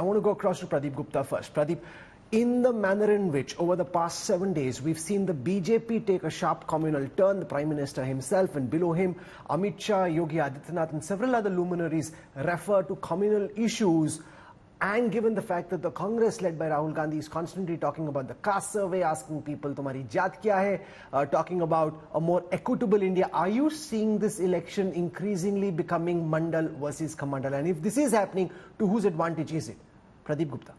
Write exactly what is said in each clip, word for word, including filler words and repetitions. I want to go across to Pradeep Gupta first. Pradeep, in the manner in which over the past seven days we've seen the B J P take a sharp communal turn, the Prime Minister himself and below him, Amit Shah, Yogi Adityanath and several other luminaries refer to communal issues, and given the fact that the Congress led by Rahul Gandhi is constantly talking about the caste survey, asking people, "Tumhari jaat kya hai?" Uh, talking about a more equitable India, are you seeing this election increasingly becoming Mandal versus Kamandal? And if this is happening, to whose advantage is it? Pradeep Gupta.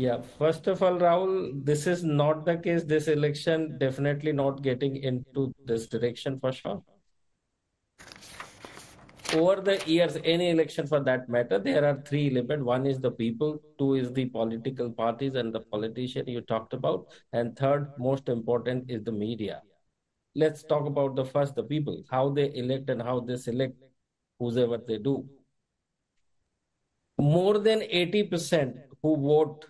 Yeah, first of all, Rahul, this is not the case. This election definitely not getting into this direction for sure. Over the years, any election for that matter, there are three elements. One is the people, two is the political parties and the politician you talked about, and third, most important, is the media. Let's talk about the first, the people, how they elect and how they select whosoever they do. More than eighty percent who vote,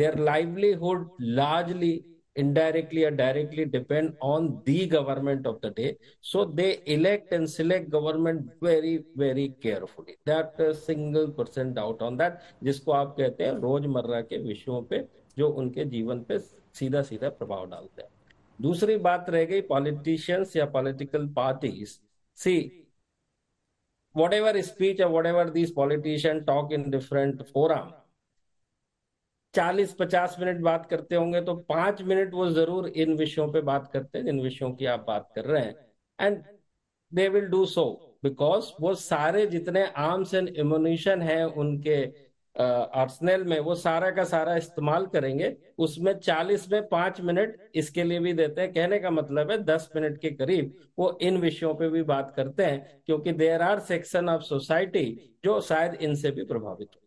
their livelihood largely, indirectly or directly depend on the government of the day. So they elect and select government very, very carefully. That uh, single percent doubt on that, jisko aap kehte hain, rojmarra ke vishayon pe, jo unke jeevan pe seedha seedha prabhav dalte hain. Dusri baat reh gayi politicians ya political parties. See, whatever speech or whatever these politicians talk in different forums, forty to fifty minute बात करते होंगे तो पाँच minute वो जरूर इन विषयों पे बात करते हैं जिन विषयों की आप बात कर रहे हैं, and they will do so because वो सारे जितने आर्म्स एंड एम्युनिशन हैं उनके आर्सेनल में वो सारा का सारा इस्तेमाल करेंगे. उसमें चालीस में पाँच मिनट इसके लिए भी देते हैं. कहने का मतलब है दस मिनट के करीब वो इन विषयों पे भी बात करते हैं क्योंकि there are section of society जो शायद इनसे भी प्रभावित हो.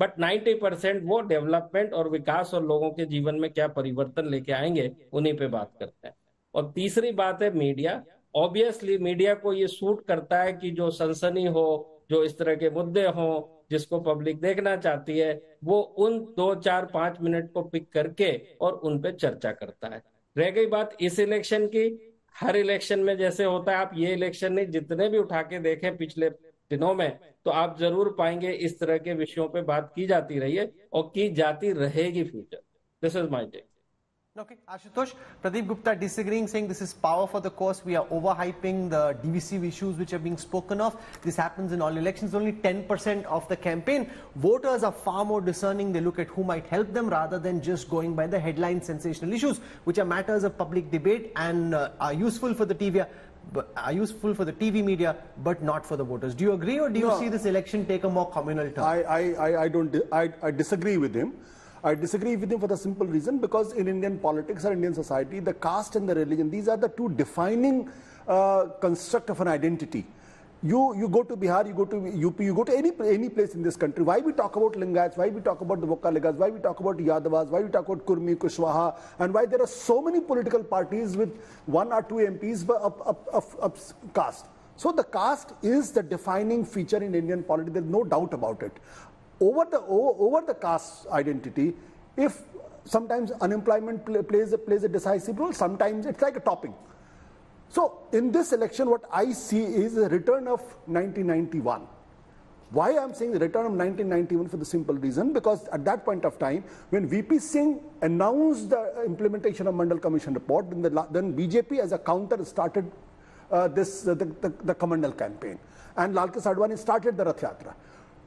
बट ninety percent वो डेवलपमेंट और विकास और लोगों के जीवन में क्या परिवर्तन लेके आएंगे उन्हीं पे बात करते हैं. और तीसरी बात है मीडिया. ऑब्वियसली मीडिया को ये सूट करता है कि जो सनसनी हो, जो इस तरह के मुद्दे हो जिसको पब्लिक देखना चाहती है, वो उन दो चार पांच मिनट को पिक करके और उन पे चर्चा करता है. रह गई बात इस इलेक्शन की, हर इलेक्शन में जैसे होता है, आप ये इलेक्शन नहीं जितने भी उठा के देखें पिछले दिनों में तो आप जरूर पाएंगे इस तरह के विषयों पे बात की जाती रही है और की जाती रहेगी future. This is my take. Okay, Ashutosh, Pradeep Gupta disagreeing, saying this is power for the course. We are overhyping the D V C issues which are being spoken of. This happens in all elections. Only ten percent of the campaign. Voters are far more discerning. They look at who might help them rather than just going by the headline sensational issues, which are matters of public debate and uh, are useful for the T V. But are useful for the T V media, but not for the voters. Do you agree, or do you no. see this election take a more communal turn? I, I, I don't. I, I disagree with him. I disagree with him for the simple reason because in Indian politics or Indian society, the caste and the religion, these are the two defining uh, construct of an identity. You, you go to Bihar, you go to U P, you go to any, any place in this country. Why we talk about Lingayats, why we talk about the Vokkaligas, why we talk about Yadavas, why we talk about Kurmi, Kushwaha, and why there are so many political parties with one or two M Ps of caste. So the caste is the defining feature in Indian politics, there's no doubt about it. Over the, over, over the caste identity, if sometimes unemployment play, plays, plays a decisive role, sometimes it's like a topping. So in this election, what I see is a return of nineteen ninety-one. Why I'm saying the return of nineteen ninety-one for the simple reason, because at that point of time, when V P Singh announced the implementation of Mandal Commission report, then, the, then B J P as a counter started uh, this uh, the, the, the Kamandal campaign. And Lal Krishna Advani started the Rath Yatra.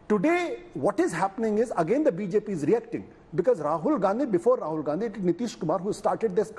Today, what is happening is, again, the B J P is reacting. Because Rahul Gandhi, before Rahul Gandhi, it was Nitish Kumar who started this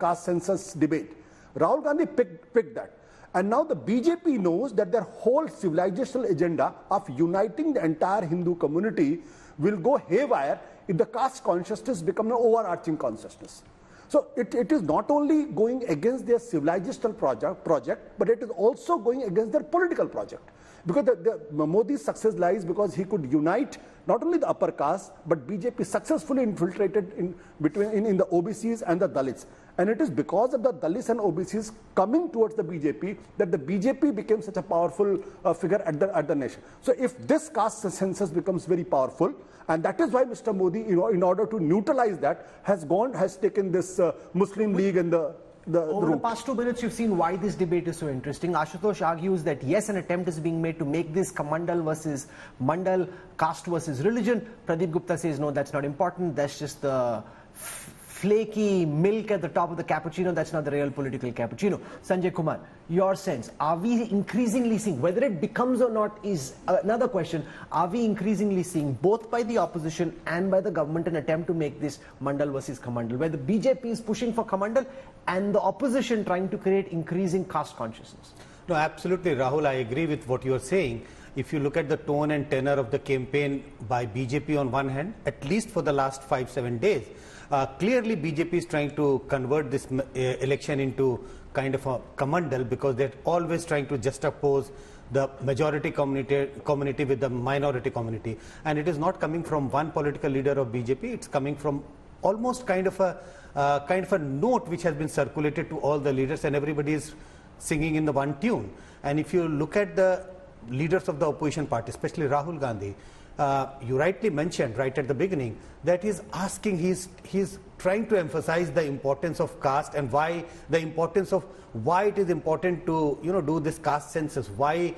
caste census debate. Rahul Gandhi picked, picked that. And now the B J P knows that their whole civilizational agenda of uniting the entire Hindu community will go haywire if the caste consciousness becomes an overarching consciousness. So it, it is not only going against their civilizational project, project, but it is also going against their political project. Because the, the, Modi's success lies because he could unite not only the upper caste, but B J P successfully infiltrated in, between, in, in the O B Cs and the Dalits. And it is because of the Dalits and O B Cs coming towards the B J P that the B J P became such a powerful uh, figure at the, at the nation. So if this caste census becomes very powerful, and that is why Mister Modi, you know, in order to neutralize that, has gone, has taken this uh, Muslim League and the the Over route. The past two minutes, you've seen why this debate is so interesting. Ashutosh argues that yes, an attempt is being made to make this Kamandal versus Mandal, caste versus religion. Pradeep Gupta says no, that's not important. That's just the flaky milk at the top of the cappuccino. That's not the real political cappuccino. Sanjay Kumar, your sense, are we increasingly seeing, whether it becomes or not is another question, are we increasingly seeing both by the opposition and by the government an attempt to make this Mandal versus Kamandal, where the B J P is pushing for Kamandal and the opposition trying to create increasing caste consciousness? No, absolutely, Rahul, I agree with what you are saying. If you look at the tone and tenor of the campaign by B J P on one hand, at least for the last five, seven days, Uh, clearly B J P is trying to convert this uh, election into kind of a Kamandal, because they're always trying to juxtapose the majority community, community with the minority community. And it is not coming from one political leader of B J P, it's coming from almost kind of a, uh, kind of a note which has been circulated to all the leaders, and everybody is singing in the one tune. And if you look at the leaders of the opposition party, especially Rahul Gandhi, Uh, you rightly mentioned right at the beginning that he's asking, he's, he's trying to emphasize the importance of caste and why the importance of why it is important to, you know, do this caste census, why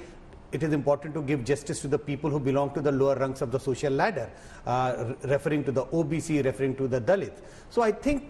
it is important to give justice to the people who belong to the lower ranks of the social ladder, uh, referring to the O B C, referring to the Dalit. So I think,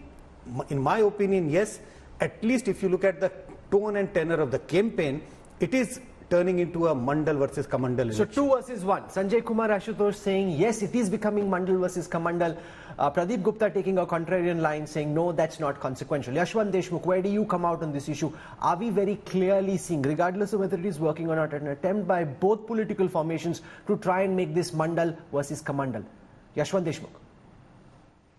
in my opinion, yes, at least if you look at the tone and tenor of the campaign, it is turning into a Mandal versus Kamandal election. So two versus one. Sanjay Kumar, Ashutosh saying yes, it is becoming Mandal versus Kamandal. Uh, Pradeep Gupta taking a contrarian line, saying no, that's not consequential. Yashwant Deshmukh, where do you come out on this issue? Are we very clearly seeing, regardless of whether it is working or not, an attempt by both political formations to try and make this Mandal versus Kamandal? Yashwant Deshmukh.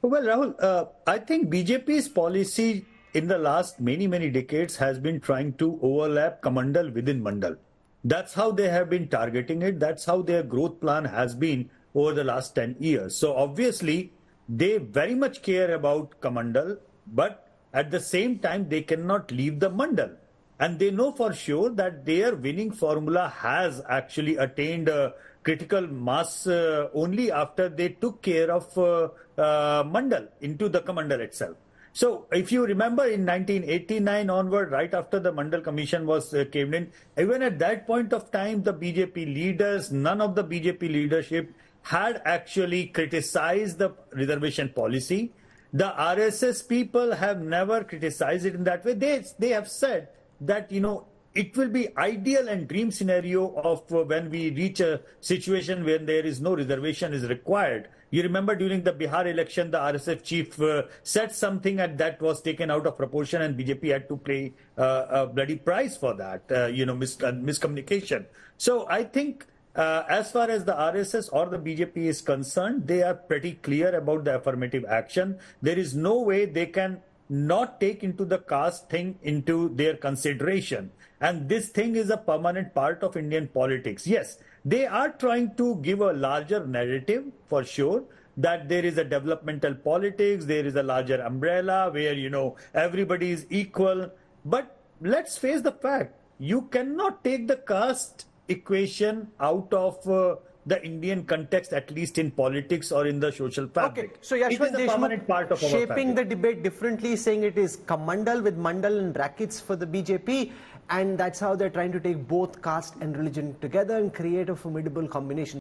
Well, Rahul, uh, I think B J P's policy in the last many, many decades has been trying to overlap Kamandal within Mandal. That's how they have been targeting it. That's how their growth plan has been over the last ten years. So obviously, they very much care about Kamandal, but at the same time, they cannot leave the Mandal. And they know for sure that their winning formula has actually attained a critical mass uh, only after they took care of uh, uh, Mandal into the Kamandal itself. So if you remember, in nineteen eighty-nine onward, right after the Mandal Commission was uh, caved in, even at that point of time, the B J P leaders, none of the B J P leadership had actually criticized the reservation policy. The R S S people have never criticized it in that way. They, they have said that, you know, it will be ideal and dream scenario of uh, when we reach a situation when there is no reservation is required. You remember during the Bihar election, the R S S chief uh, said something and that was taken out of proportion, and B J P had to pay uh, a bloody price for that, uh, you know, mis uh, miscommunication. So I think uh, as far as the R S S or the B J P is concerned, they are pretty clear about the affirmative action. There is no way they can not take into the caste thing into their consideration. And this thing is a permanent part of Indian politics. Yes, they are trying to give a larger narrative for sure that there is a developmental politics, there is a larger umbrella where, you know, everybody is equal. But let's face the fact, you cannot take the caste equation out of uh, the Indian context, at least in politics or in the social fabric. Okay. So Yashwant Deshmukh shaping the debate differently, saying it is Kamandal with Mandal in brackets for the B J P, and that's how they're trying to take both caste and religion together and create a formidable combination.